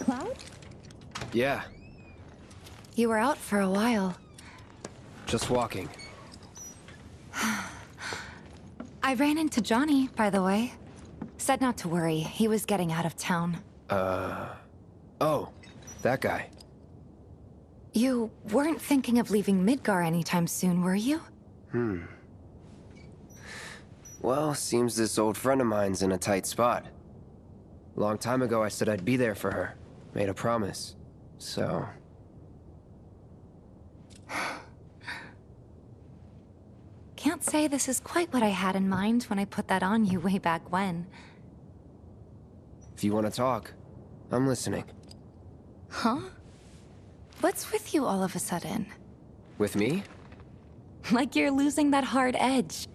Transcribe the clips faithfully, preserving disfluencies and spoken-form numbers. Cloud? Yeah. You were out for a while. Just walking. I ran into Johnny, by the way. Said not to worry. He was getting out of town. Uh... Oh, that guy. You weren't thinking of leaving Midgar anytime soon, were you? Hmm. Well, seems this old friend of mine's in a tight spot. Long time ago, I said I'd be there for her. Made a promise. So... Can't say this is quite what I had in mind when I put that on you way back when. If you want to talk, I'm listening. Huh? What's with you all of a sudden? With me? Like you're losing that hard edge.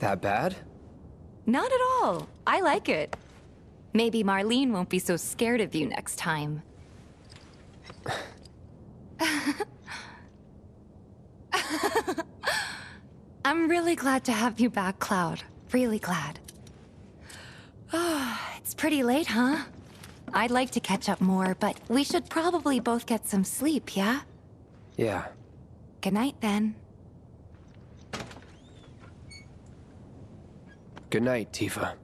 That bad? Not at all. I like it. Maybe Marlene won't be so scared of you next time. I'm really glad to have you back, Cloud. Really glad. Oh, it's pretty late, huh? I'd like to catch up more, but we should probably both get some sleep, yeah? Yeah. Good night, then. Good night, Tifa.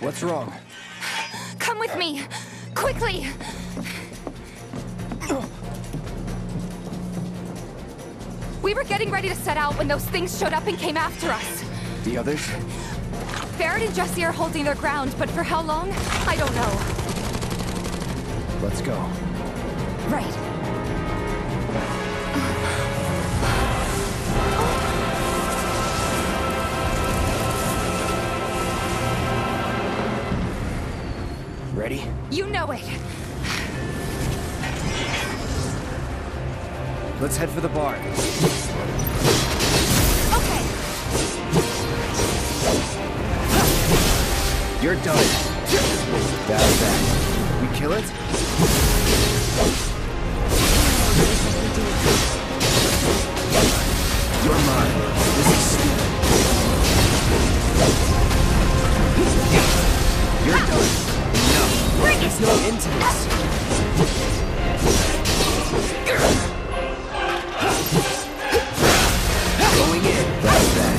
What's wrong? Come with me! Quickly! We were getting ready to set out when those things showed up and came after us. The others? Barrett and Jesse are holding their ground, but for how long? I don't know. Let's go. Right. Ready? You know it! Let's head for the bar. Okay! You're done. That's that. We kill it? You're mine. This is stupid. You're done. There's no end to this. Going in. That's that.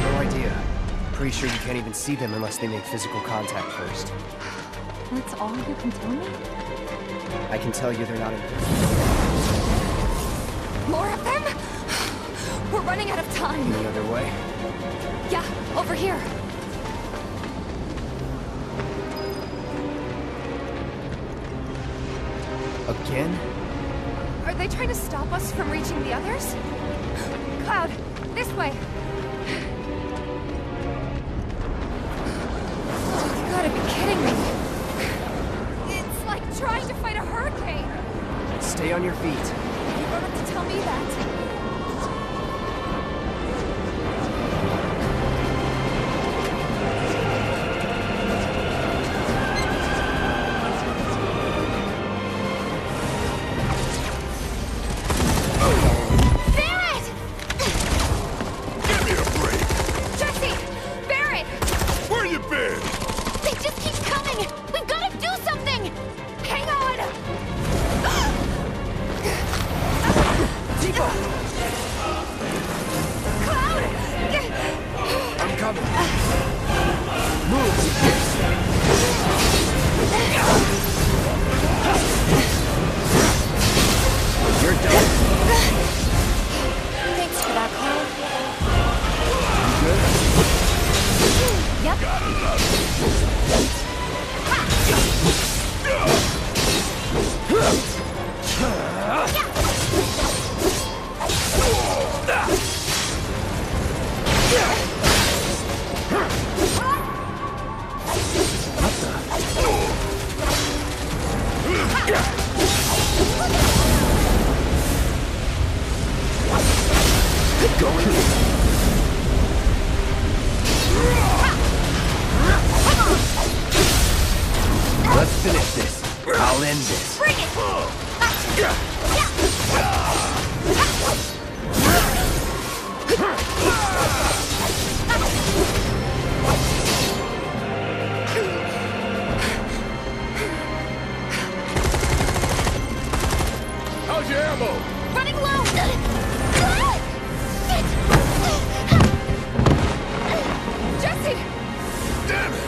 No idea. Pretty sure you can't even see them unless they make physical contact first. That's all you can tell me? I can tell you they're not in. More of them? We're running out of time. The other way? Yeah, over here. Again? Are they trying to stop us from reaching the others? Cloud, this way. You gotta be kidding me. It's like trying to fight a hurricane. Stay on your feet. You don't have to tell me that. Barrett! Give me a break! Jesse! Barrett! Where you been? They just keep coming! We've got to do something! Hang on! Tifa! Going in. Let's finish this. I'll end this. Bring it! How's your ammo? Running low! Jesse! Damn it!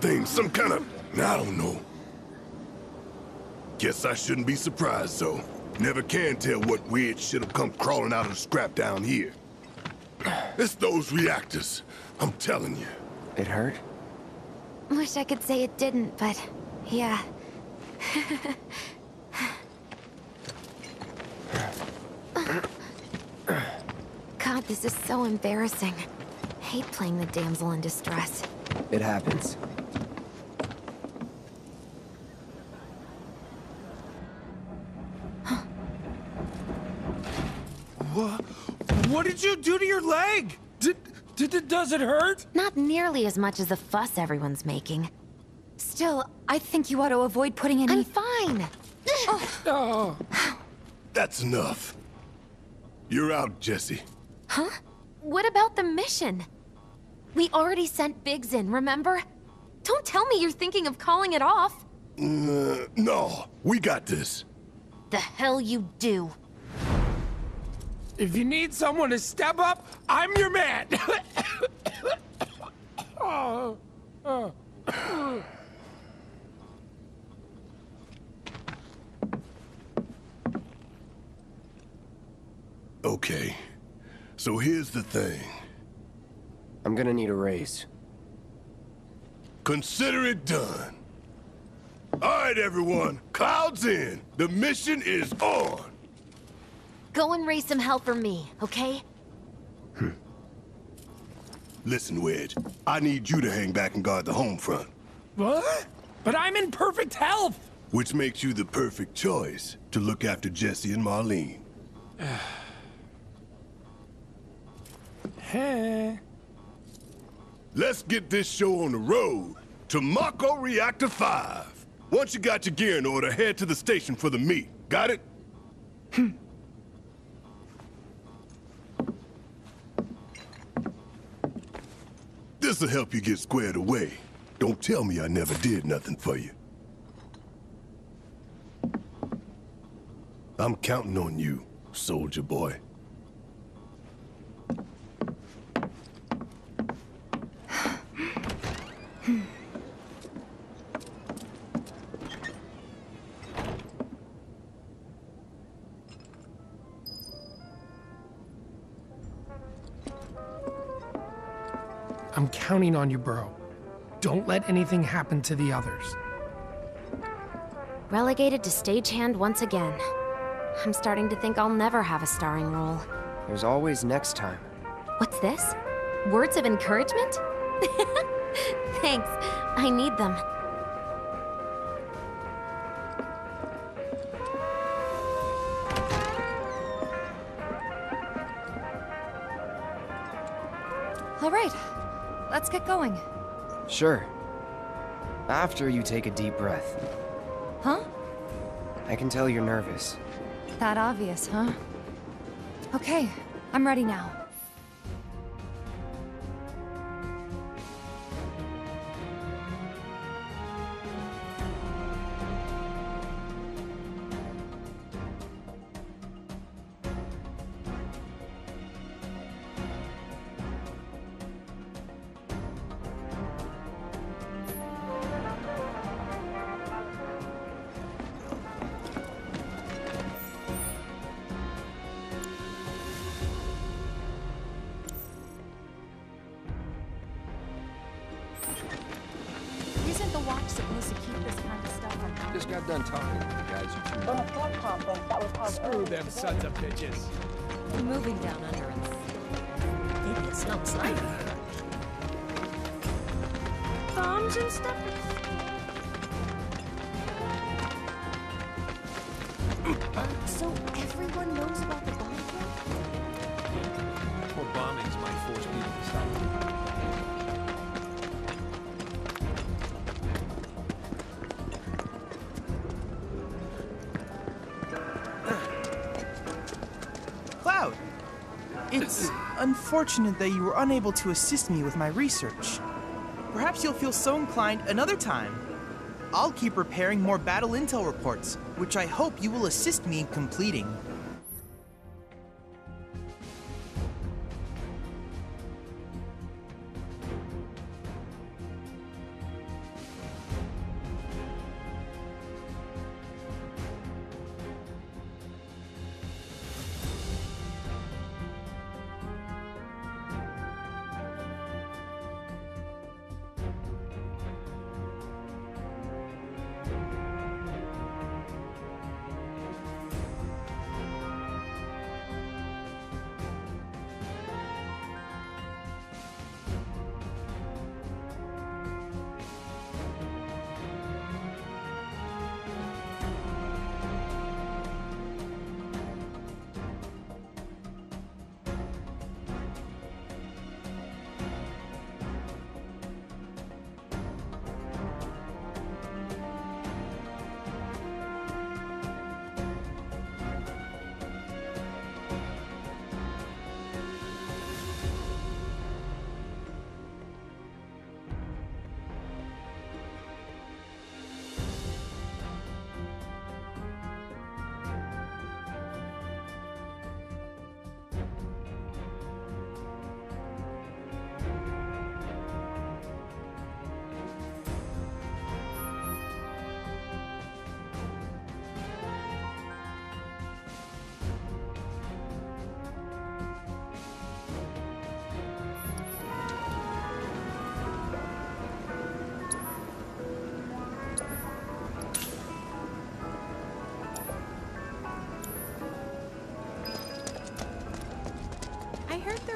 Things, some kind of... I don't know. Guess I shouldn't be surprised, though. Never can tell what weird shit'll come crawling out of the scrap down here. It's those reactors, I'm telling you. It hurt? Wish I could say it didn't, but... yeah. God, this is so embarrassing. I hate playing the damsel in distress. It happens. Huh. What? What did you do to your leg? Did, did does it hurt? Not nearly as much as the fuss everyone's making. Still, I think you ought to avoid putting any... I'm fine. Oh. Oh. That's enough. You're out, Jesse. Huh? What about the mission? We already sent Biggs in, remember? Don't tell me you're thinking of calling it off. Uh, no, we got this. The hell you do. If you need someone to step up, I'm your man. Oh, oh, oh. Okay, so here's the thing. I'm gonna need a raise. Consider it done. All right, everyone, clouds in. The mission is on. Go and raise some hell for me, okay? Hmm. Listen, Wedge, I need you to hang back and guard the home front. What? But I'm in perfect health. Which makes you the perfect choice to look after Jesse and Marlene. Hey. Let's get this show on the road to Mako Reactor five. Once you got your gear in order, head to the station for the meet. Got it? Hmm. This'll help you get squared away. Don't tell me I never did nothing for you. I'm counting on you, soldier boy. I'm counting on you, bro. Don't let anything happen to the others. Relegated to stagehand once again. I'm starting to think I'll never have a starring role. There's always next time. What's this? Words of encouragement? Thanks. I need them. All right. Let's get going. Sure. After you take a deep breath. Huh? I can tell you're nervous. That obvious, huh? Okay, I'm ready now. watch supposed to keep this kind of stuff on? Just got done talking to the guys who threw them. Well, conference, that was called Screw them today. Sons of bitches. We're moving down under us. Maybe it smells like bombs and stuff. So everyone knows about the bomb thing? Well, bombings might force people to stop. It's unfortunate that you were unable to assist me with my research. Perhaps you'll feel so inclined another time. I'll keep preparing more battle intel reports, which I hope you will assist me in completing.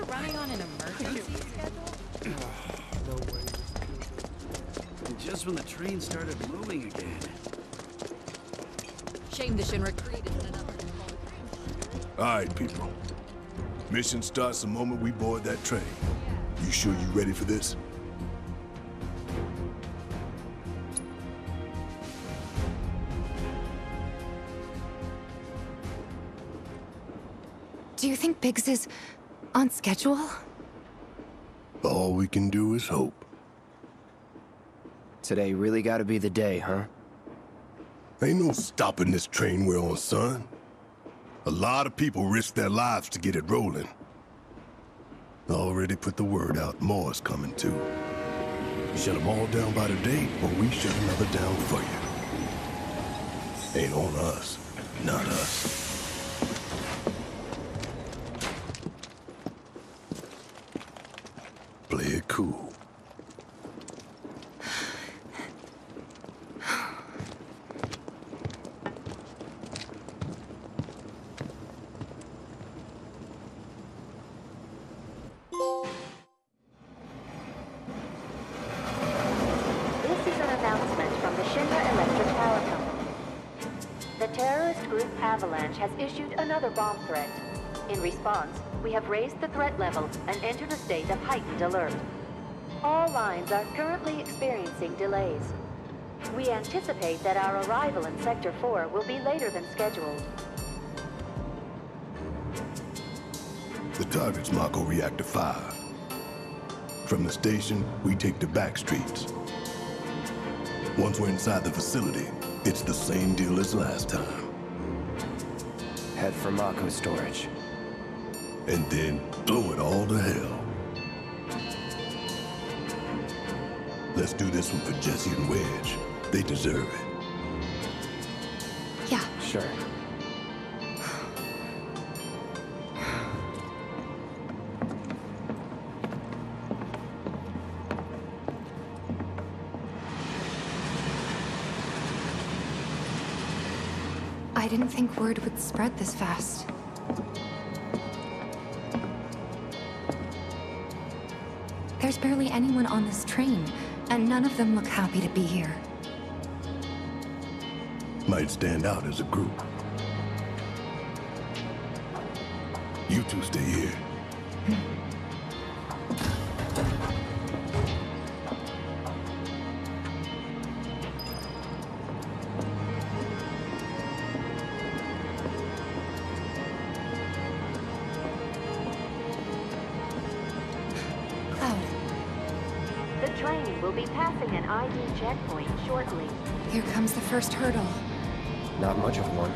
Running on an emergency schedule? No way. And just when the train started moving again. Shame the Shinra created another. Alright, people. Mission starts the moment we board that train. You sure you ready for this? Do you think Biggs is on schedule? All we can do is hope. Today really gotta be the day, huh? Ain't no stopping this train we're on, son. A lot of people risk their lives to get it rolling. I already put the word out, more's coming too. You shut them all down by the date, or we shut another down for you. Ain't on us, not us. Play it cool. We have raised the threat level and entered a state of heightened alert. All lines are currently experiencing delays. We anticipate that our arrival in Sector four will be later than scheduled. The target's Mako Reactor five. From the station, we take the back streets. Once we're inside the facility, it's the same deal as last time. Head for Mako storage. And then blow it all to hell. Let's do this one for Jesse and Wedge. They deserve it. Yeah. Sure. I didn't think word would spread this fast. There's barely anyone on this train, and none of them look happy to be here. Might stand out as a group. You two stay here. Checkpoint shortly. Here comes the first hurdle. Not much of one.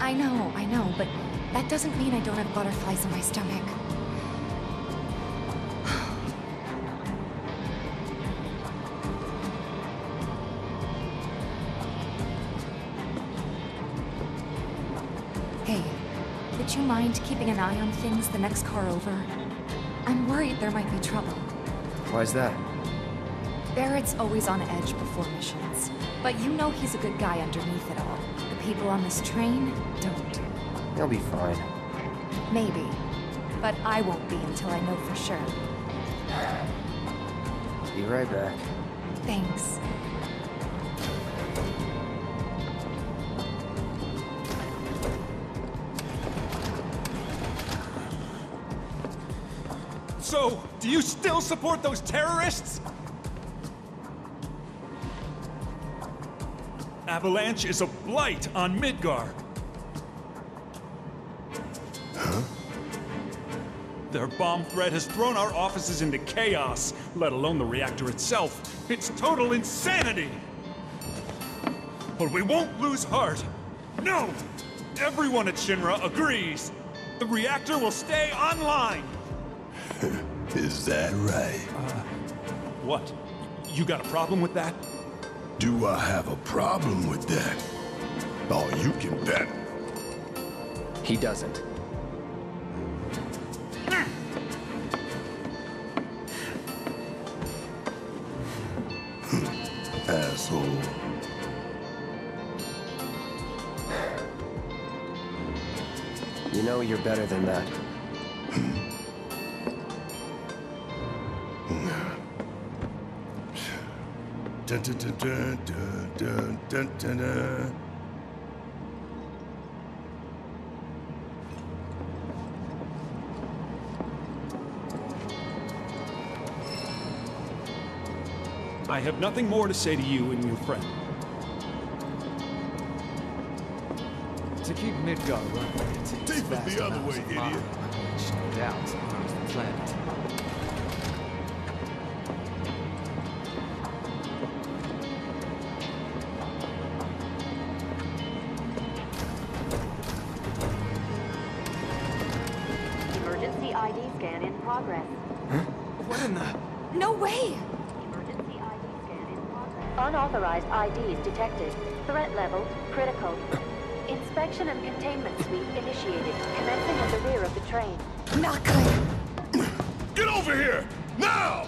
I know, I know, but that doesn't mean I don't have butterflies in my stomach. Hey, would you mind keeping an eye on things the next car over? I'm worried there might be trouble. Why's that? Barrett's always on edge before missions, but you know he's a good guy underneath it all. The people on this train don't. They'll be fine. Maybe, but I won't be until I know for sure. Be right back. Thanks. So, do you still support those terrorists? Avalanche is a blight on Midgar. Huh? Their bomb threat has thrown our offices into chaos, let alone the reactor itself. It's total insanity! But we won't lose heart. No! Everyone at Shinra agrees. The reactor will stay online. Is that right? Uh, what? You got a problem with that? Do I have a problem with that? Oh, you can bet. He doesn't. Asshole. You know you're better than that. Dun, dun, dun, dun, dun, dun, dun, dun. I have nothing more to say to you and your friend. To keep Midgar running, take them the other way, idiot. Which no doubt runs the planet. I Ds detected. Threat level critical. Inspection and containment sweep initiated. Commencing at the rear of the train. Not good. Get over here! Now!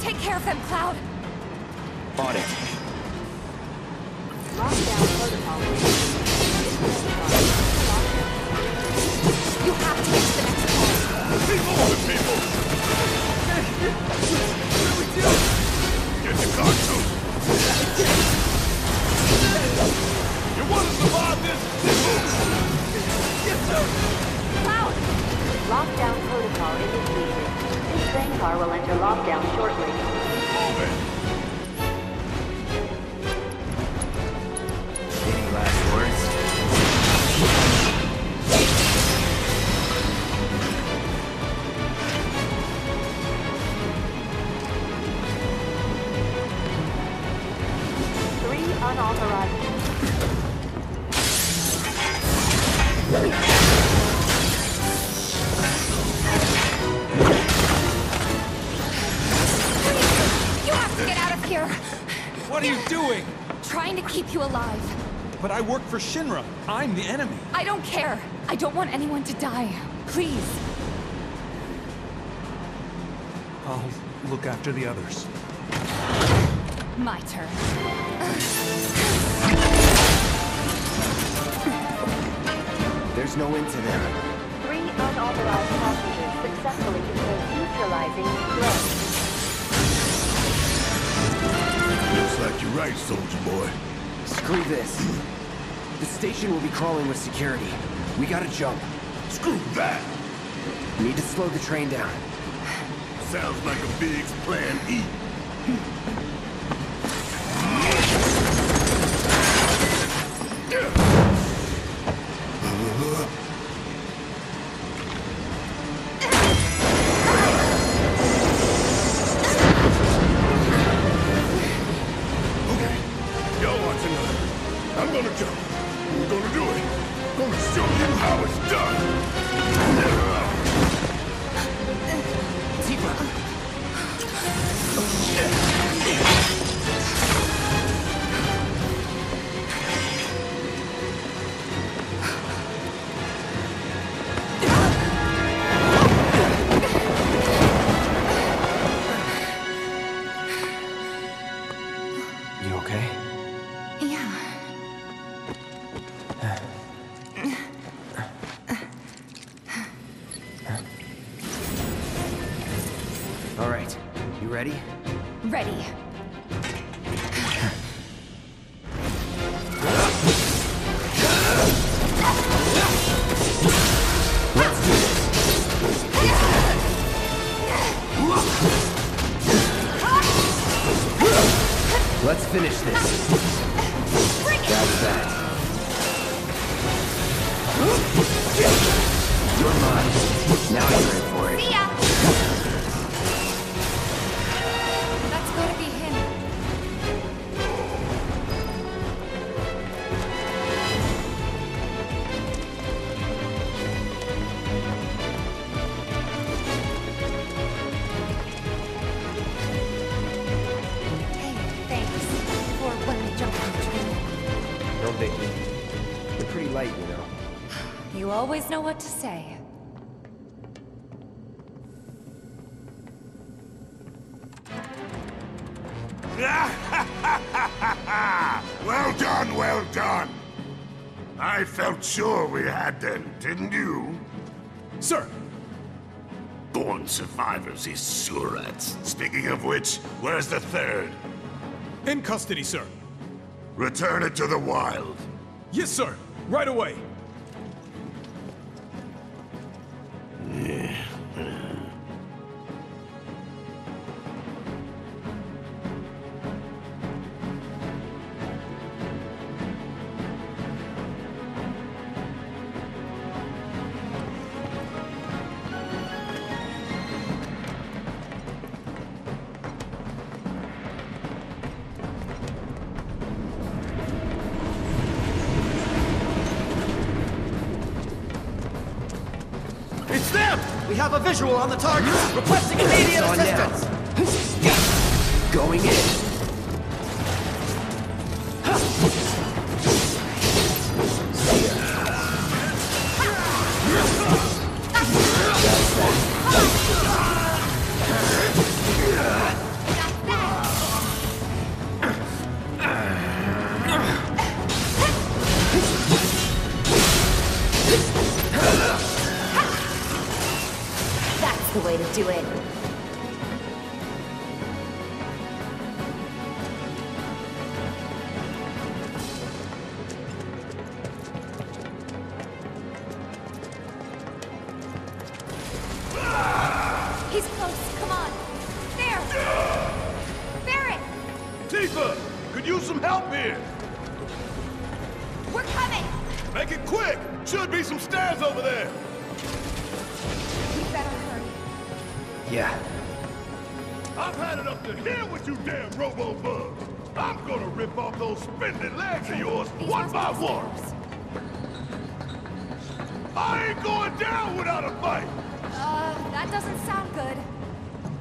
Take care of them, Cloud. On it. Lockdown protocol. You have to get to the next point. People to people! What do we do? Get the car too! You want to survive this? Yes, sir! Cloud! Lockdown protocol initiated. This train car will enter lockdown shortly. Move it! Any last words? But I work for Shinra. I'm the enemy. I don't care. I don't want anyone to die. Please. I'll look after the others. My turn. There's no end to them. Three unauthorized hostages successfully neutralizing threat. Looks like you're right, soldier boy. Screw this. The station will be crawling with security. We gotta jump. Screw that! We need to slow the train down. Sounds like a big plan E. Always know what to say. Well done, well done. I felt sure we had them, didn't you? Sir. Born survivors is surats. Speaking of which, where's the third? In custody, sir. Return it to the wild. Yes, sir. Right away. A visual on the target, requesting immediate assistance. Now. Going in. Do it.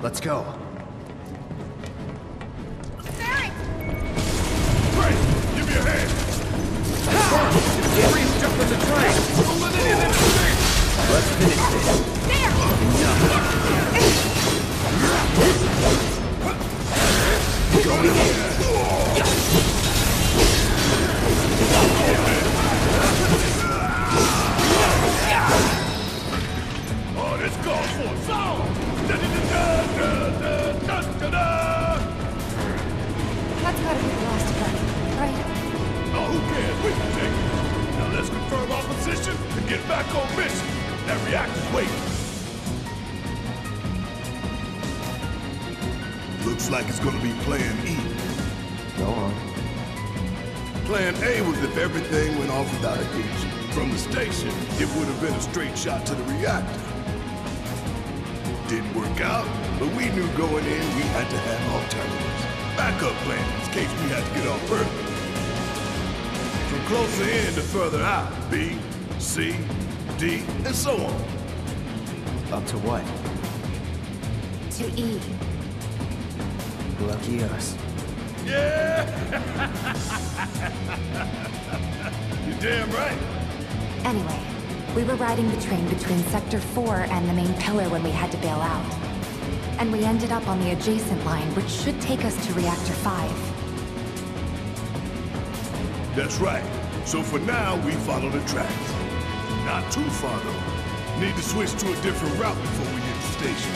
Let's go. Barrett! Great! Give me a hand! Freeze jump with the train! Let's finish this. There! Enough! Going in! It's called for sound! That's gotta be the last one, right? Oh, who cares? We can take it. Now let's confirm our position and get back on mission. That reactor's waiting. Looks like it's gonna be Plan E. Go on. Plan A was if everything went off without a hitch. From the station, it would have been a straight shot to the reactor. Didn't work out, but we knew going in we had to have alternatives. Backup plans in case we had to get off Earth. From closer in to further out. B, C, D, and so on. Up to what? To E. Lucky us. Yeah! You're damn right. Anyway, we were riding the train between Sector four and the main pillar when we had to bail out. And we ended up on the adjacent line, which should take us to Reactor five. That's right. So for now, we follow the tracks. Not too far, though. Need to switch to a different route before we hit the station.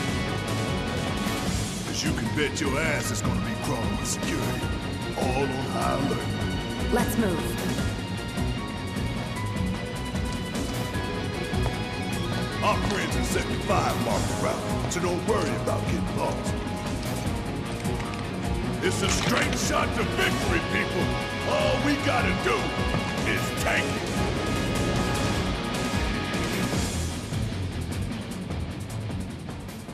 Because you can bet your ass it's gonna be crawling with security. All on high alert. Let's move. Our friends in Sector five marked the route, so don't worry about getting lost. It's a straight shot to victory, people! All we gotta do is tank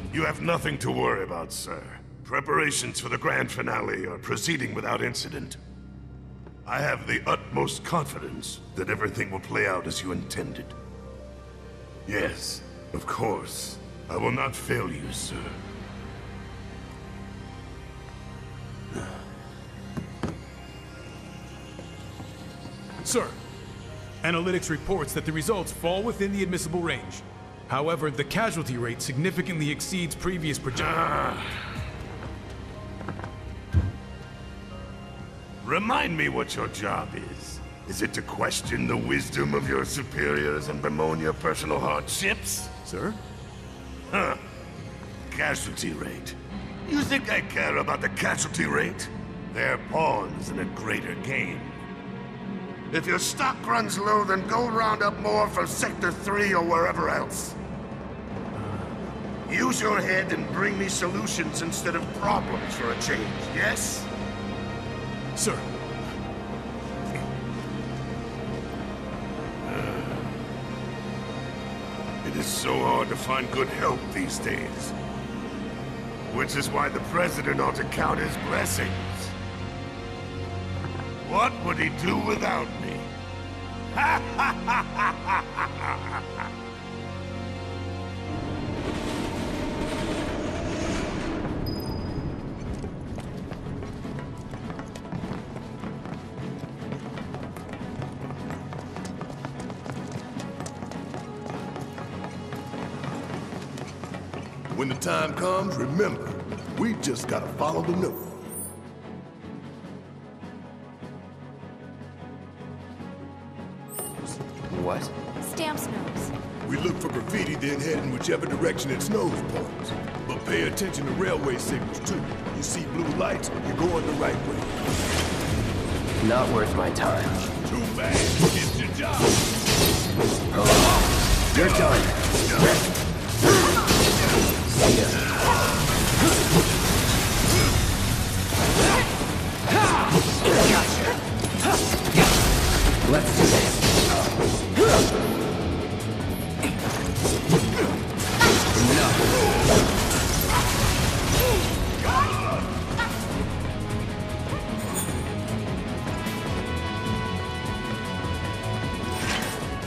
it. You have nothing to worry about, sir. Preparations for the grand finale are proceeding without incident. I have the utmost confidence that everything will play out as you intended. Yes, of course. I will not fail you, sir. Sir, analytics reports that the results fall within the admissible range. However, the casualty rate significantly exceeds previous projections. Ah. Remind me what your job is. Is it to question the wisdom of your superiors and bemoan your personal hardships? Sir? Huh. Casualty rate. You think I care about the casualty rate? They're pawns in a greater game. If your stock runs low, then go round up more from Sector three or wherever else. Use your head and bring me solutions instead of problems for a change, yes? Sir. It's so hard to find good help these days. Which is why the president ought to count his blessings. What would he do without me? Ha ha ha ha ha ha ha! When the time comes, remember, we just gotta follow the note. What? Stamp's nose. We look for graffiti, then head in whichever direction its nose points. But pay attention to railway signals, too. You see blue lights, you're going the right way. Not worth my time. Too bad. It's your job. Oh, you're done. Yeah. Yeah. Gotcha. Let's do this. No.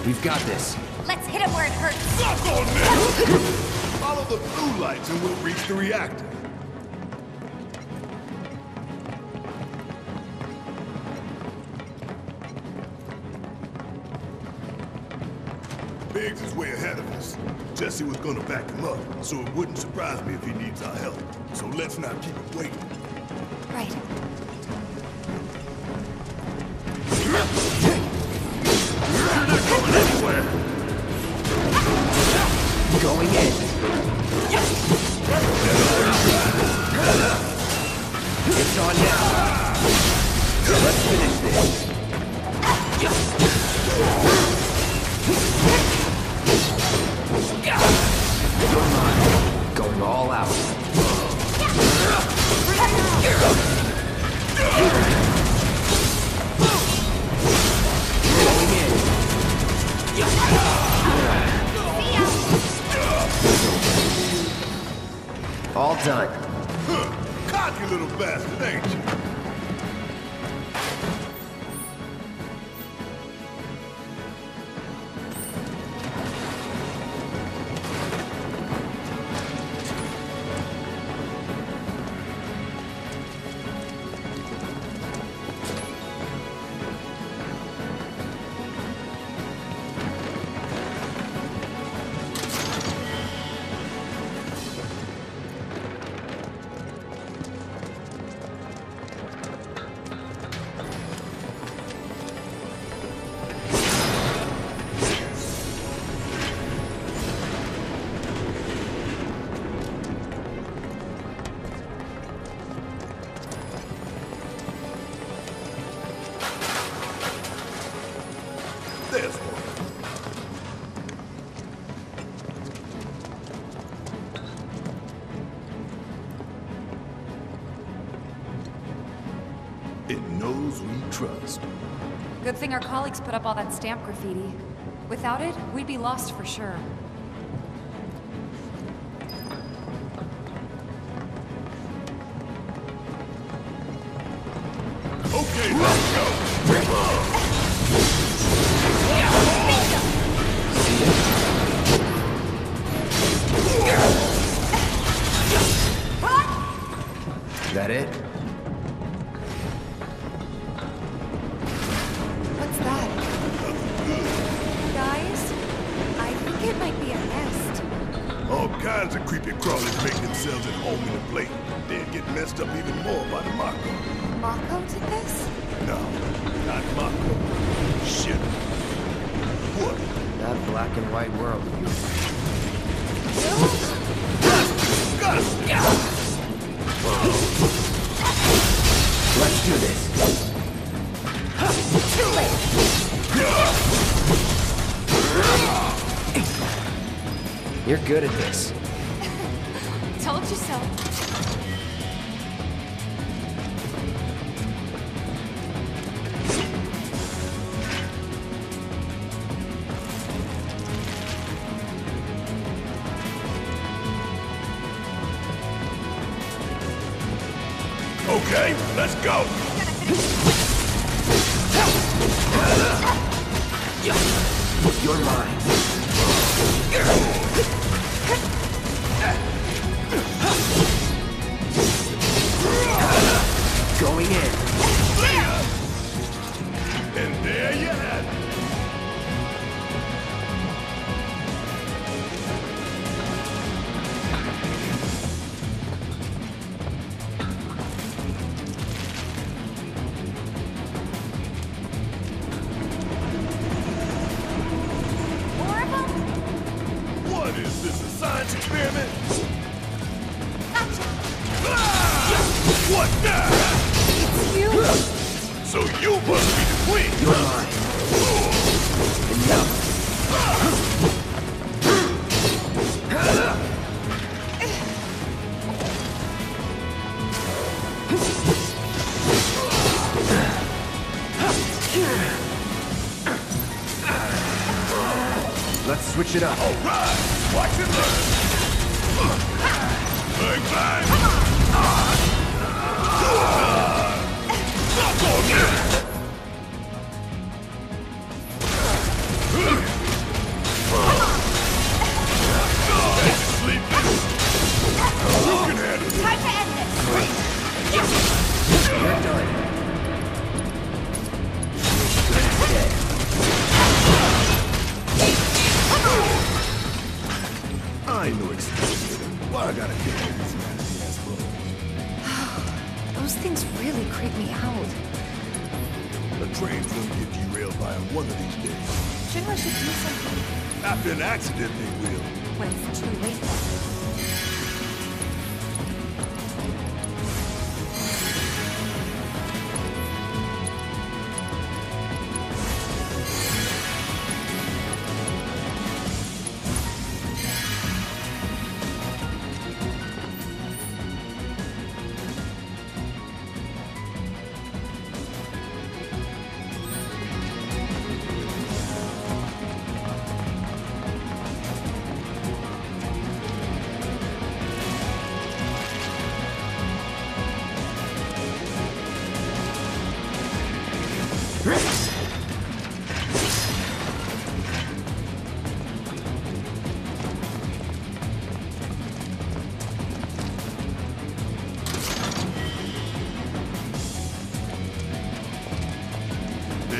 We've got this. Let's hit him where it hurts. Suck on me! Follow the blue lights and we'll reach the reactor. Biggs is way ahead of us. Jesse was gonna back him up, so it wouldn't surprise me if he needs our help. So let's not keep him waiting. Right. You're not going anywhere! Going in. Going on. Going all out. Going in. All done. Huh. Cocky little bastard, ain't you? Good thing our colleagues put up all that stamp graffiti. Without it, we'd be lost for sure. Okay, let's go! Is that it? Good at this. Tell it yourself. Okay, let's go. You're mine. Going in. And there you have it. More of them? What is this, a science experiment? Gotcha. Ah! What the? So you must be the queen! You're mine. Enough! Let's switch it up. Alright! Watch and learn! Big time! Ah. I knew it. Why I gotta get over this nasty ass road? Those things really creep me out. The train's gonna get derailed by him one of these days. Shinra should do something. After an accident, they will. When it's too late.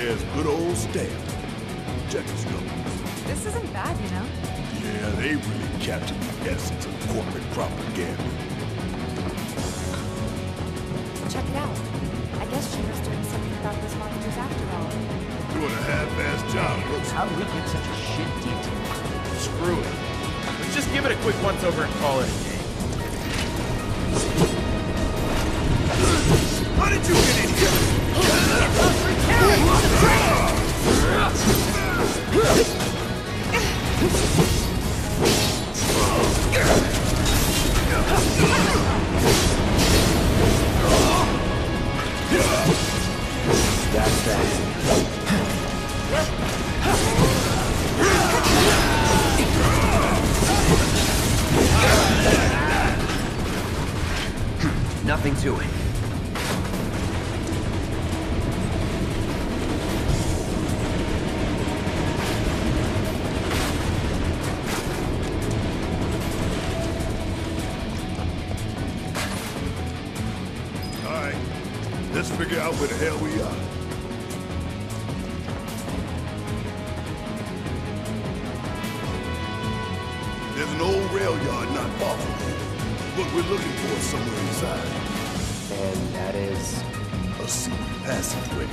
There's good old Stamp. Check his numbers. This isn't bad, you know? Yeah, they really captured the essence of corporate propaganda. Check it out. I guess Shinra's doing something about those monitors after all. Doing a half-assed job. How do we get such a shit detail? Screw it. Let's just give it a quick once-over and call it a day. How did you get in here? That's that. Nothing to it. Figure out where the hell we are. There's an old rail yard not far from here. What we're looking for is somewhere inside. And that is... a secret passageway.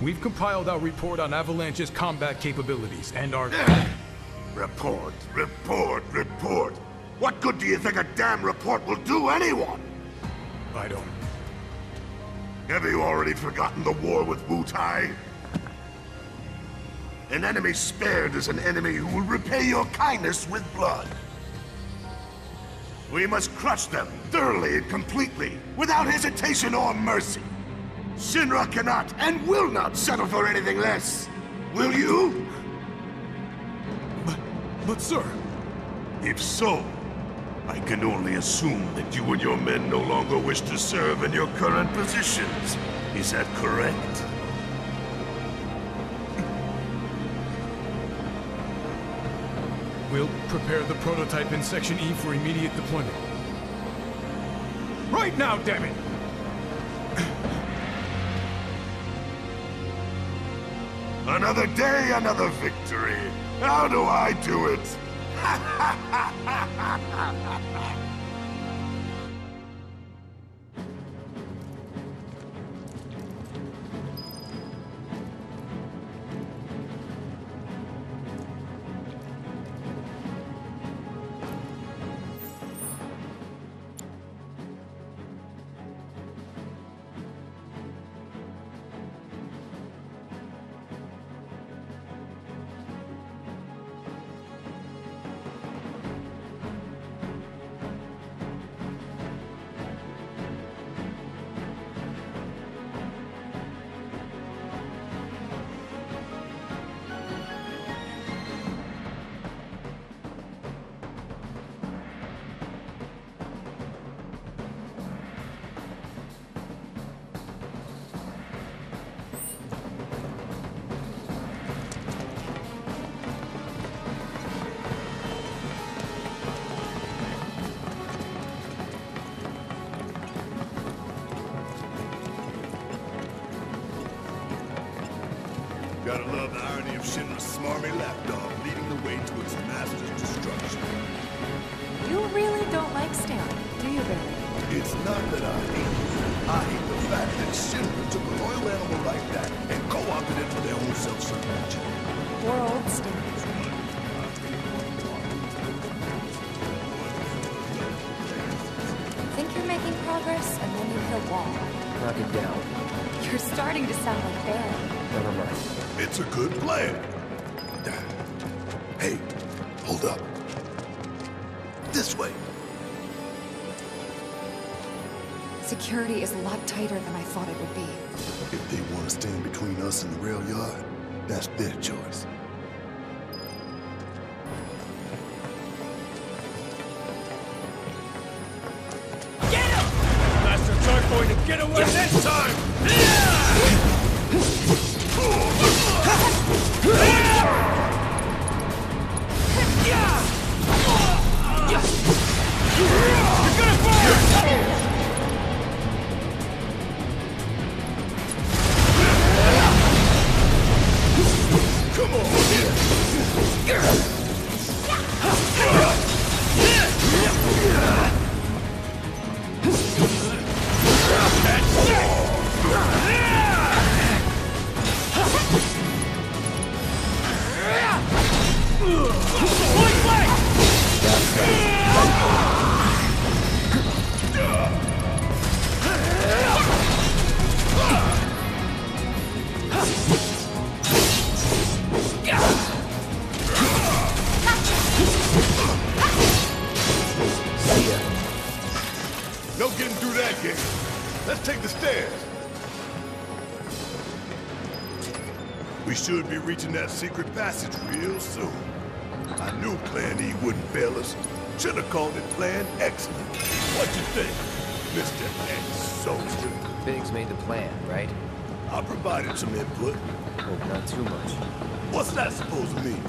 We've compiled our report on Avalanche's combat capabilities and our... report, report, report. What good do you think a damn report will do anyone? I don't. Have you already forgotten the war with Wutai? An enemy spared is an enemy who will repay your kindness with blood. We must crush them thoroughly and completely, without hesitation or mercy. Shinra cannot and will not settle for anything less. Will you? But, but sir... If so, I can only assume that you and your men no longer wish to serve in your current positions. Is that correct? We'll prepare the prototype in Section E for immediate deployment. Right now, damn it! Another day, another victory. How do I do it? Gotta love the irony of Shinra's smarmy lapdog leading the way to its master's destruction. You really don't like Stamp, do you, really? It's not that I hate it. I hate the fact that Shinra took a loyal animal like that and co-opted it for their own self-submission. Poor old Stamp. Think you're making progress, and then you hit a wall. Knock it down. You're starting to sound like Baron. Never mind. It's a good plan. Hey, hold up. This way. Security is a lot tighter than I thought it would be. If they want to stand between us and the rail yard, that's their choice. Get him! Master Shark going to get away this time! Yeah! You're gonna burn! Should be reaching that secret passage real soon. I knew Plan E wouldn't fail us. Should have called it Plan Excellent. What you think, Mister Ex-Soldier? Biggs made the plan, right? I provided some input. Hope not too much. What's that supposed to mean?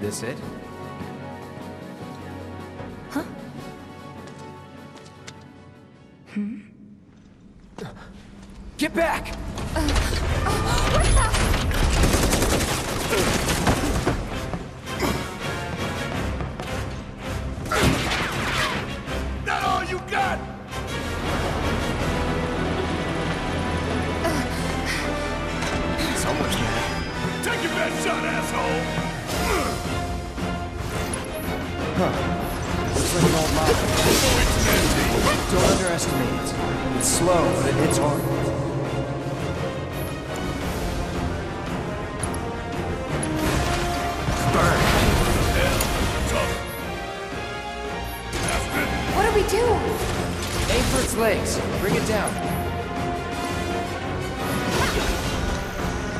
This it? Huh? Hmm? Get back! Uh, oh, what the? That all you got? Uh, so much more. Take your best shot, asshole! Huh. Looks like an old model. Don't underestimate it. It's slow, but it hits hard. Burn! What do we do? Aim for its legs. Bring it down.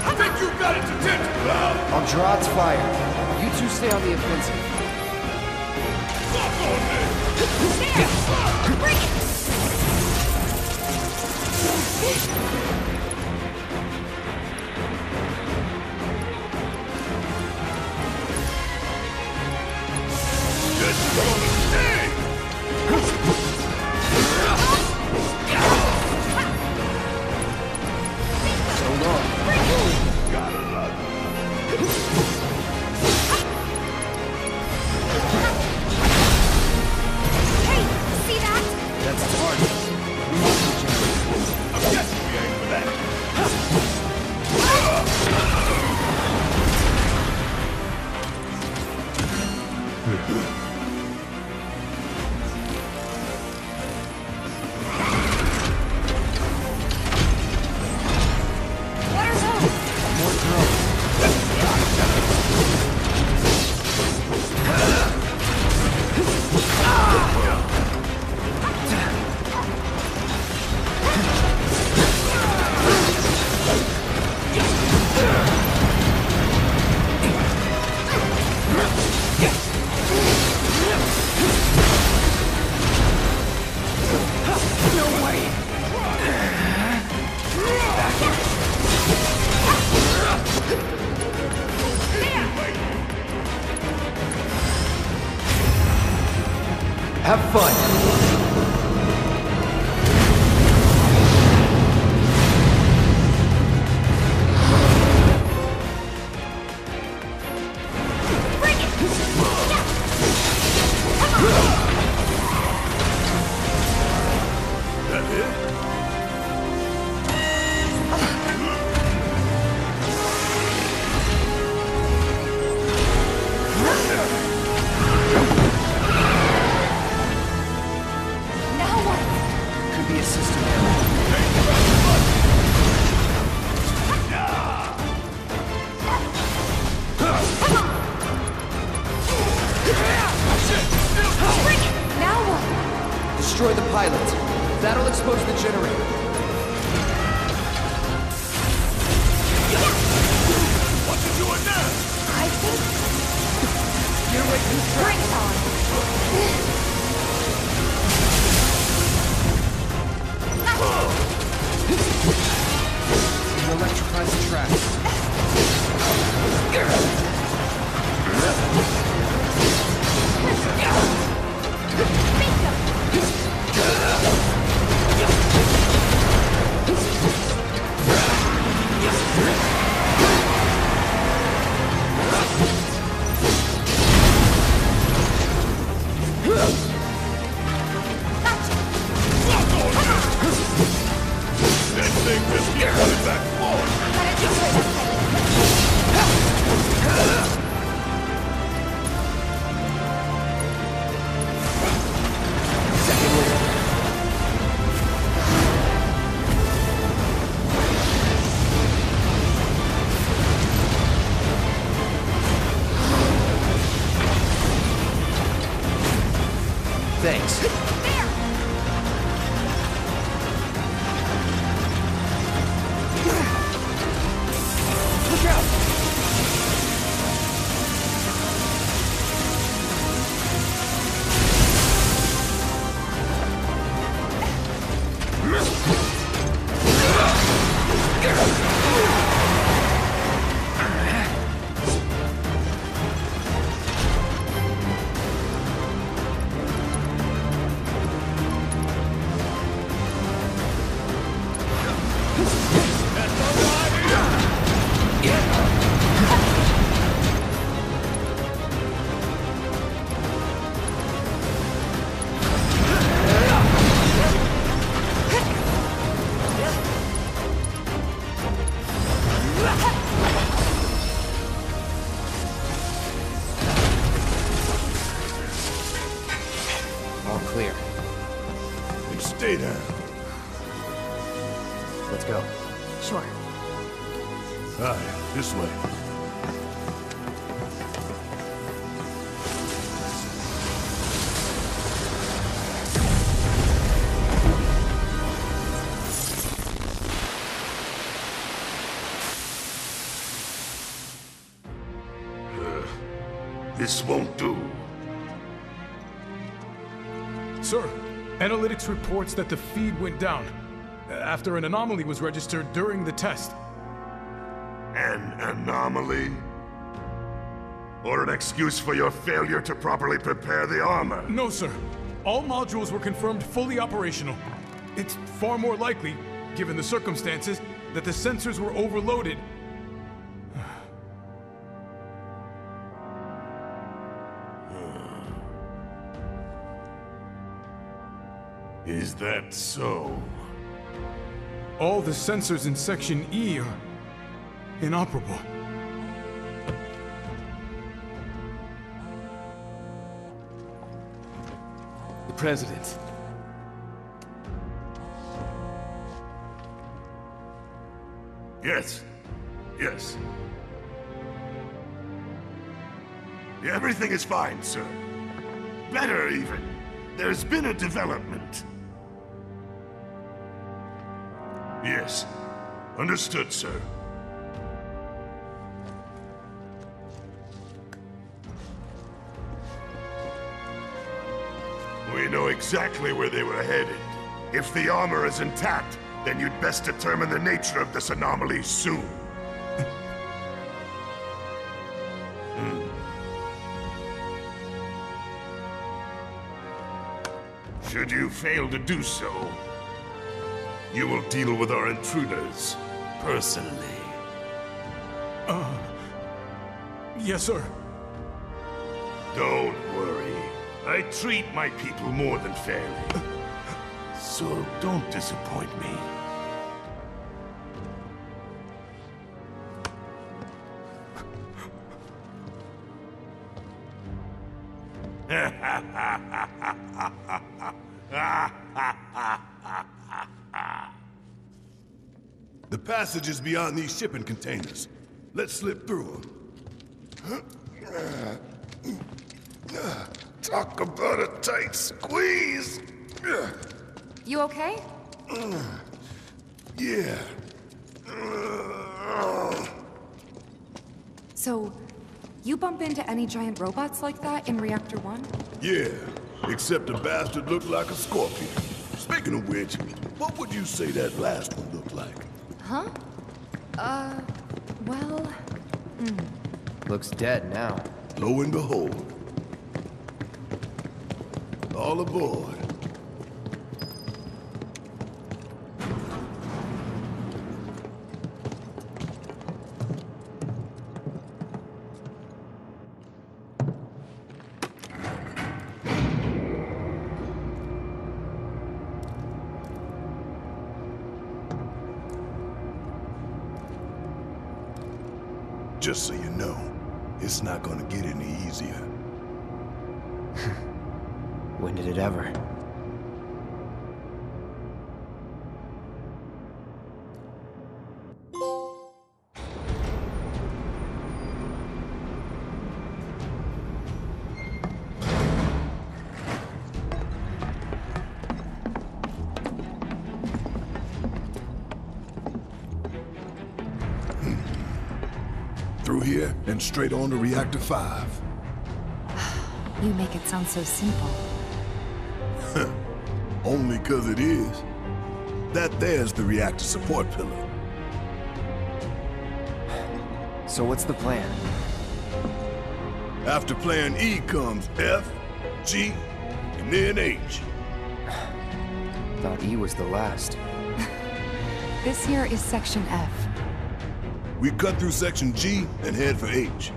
I think you got its attention, pal! I'll draw its fire. You two stay on the offensive. There! Bring it! This is gonna sting! So long. Gotta love it. That's the target. We must be generous. I'm guessing we aim for that. Water's up! More throw. Ah! Have fun! Bring it! Yeah. Come on. That it? Uh. destroy the pilot. That'll expose the generator. What you doing now? I think... Get away from the track. Brakes on. Ah. Electrifies the track. This won't do. Sir, analytics reports that the feed went down after an anomaly was registered during the test. An anomaly? Or an excuse for your failure to properly prepare the armor? No, sir. All modules were confirmed fully operational. It's far more likely, given the circumstances, that the sensors were overloaded. Is that so? All the sensors in Section E are inoperable. The President. Yes. Yes. Everything is fine, sir. Better, even. There's been a development. Yes. Understood, sir. We know exactly where they were headed. If the armor is intact, then you'd best determine the nature of this anomaly soon. hmm. Should you fail to do so, you will deal with our intruders, personally. Uh... Yes, sir. Don't worry. I treat my people more than fairly. So don't disappoint me. The passage is beyond these shipping containers. Let's slip through them. Talk about a tight squeeze! You okay? Yeah. So, you bump into any giant robots like that in Reactor one? Yeah, except the bastard looked like a scorpion. Speaking of which, what would you say that last one looked like? Huh? Uh, well... Mm. Looks dead now. Lo and behold. All aboard. Just so you know, it's not gonna get any easier. When did it ever? And straight on to Reactor five. You make it sound so simple. Only because it is. That there's the reactor support pillar. So what's the plan? After plan E comes F, G, and then H. Thought E was the last. This here is section F. We cut through section G and head for H.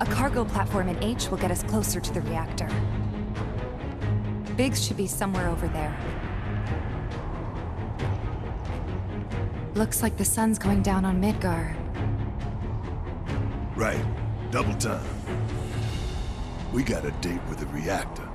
A cargo platform in H will get us closer to the reactor. Biggs should be somewhere over there. Looks like the sun's going down on Midgar. Right. Double time. We got a date with the reactor.